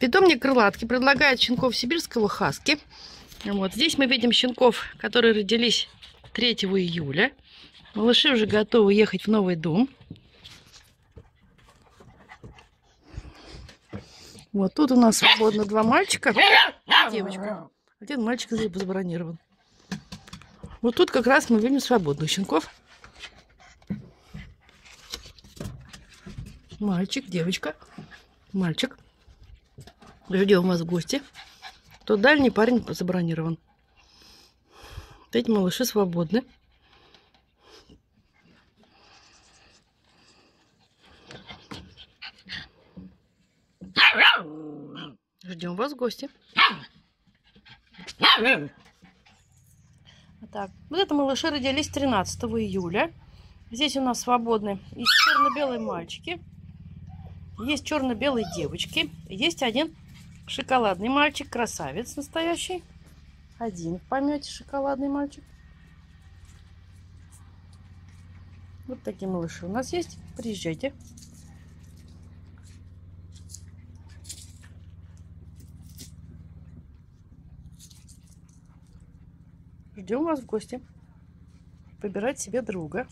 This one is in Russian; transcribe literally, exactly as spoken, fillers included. Питомник «Крылатки» предлагает щенков сибирского хаски. Вот здесь мы видим щенков, которые родились третьего июля. Малыши уже готовы ехать в новый дом. Вот тут у нас свободно два мальчика, девочка. Один мальчик забронирован. Вот тут как раз мы видим свободных щенков. Мальчик, девочка, мальчик. Ждем вас в гости. То дальний парень забронирован. Вот эти малыши свободны. Ждем вас в гости. Так, вот это малыши родились тринадцатого июля. Здесь у нас свободны есть черно-белые мальчики, есть черно-белые девочки, есть один шоколадный мальчик, красавец настоящий. Один в помете шоколадный мальчик. Вот такие малыши у нас есть. Приезжайте. Ждем вас в гости. Выбирать себе друга.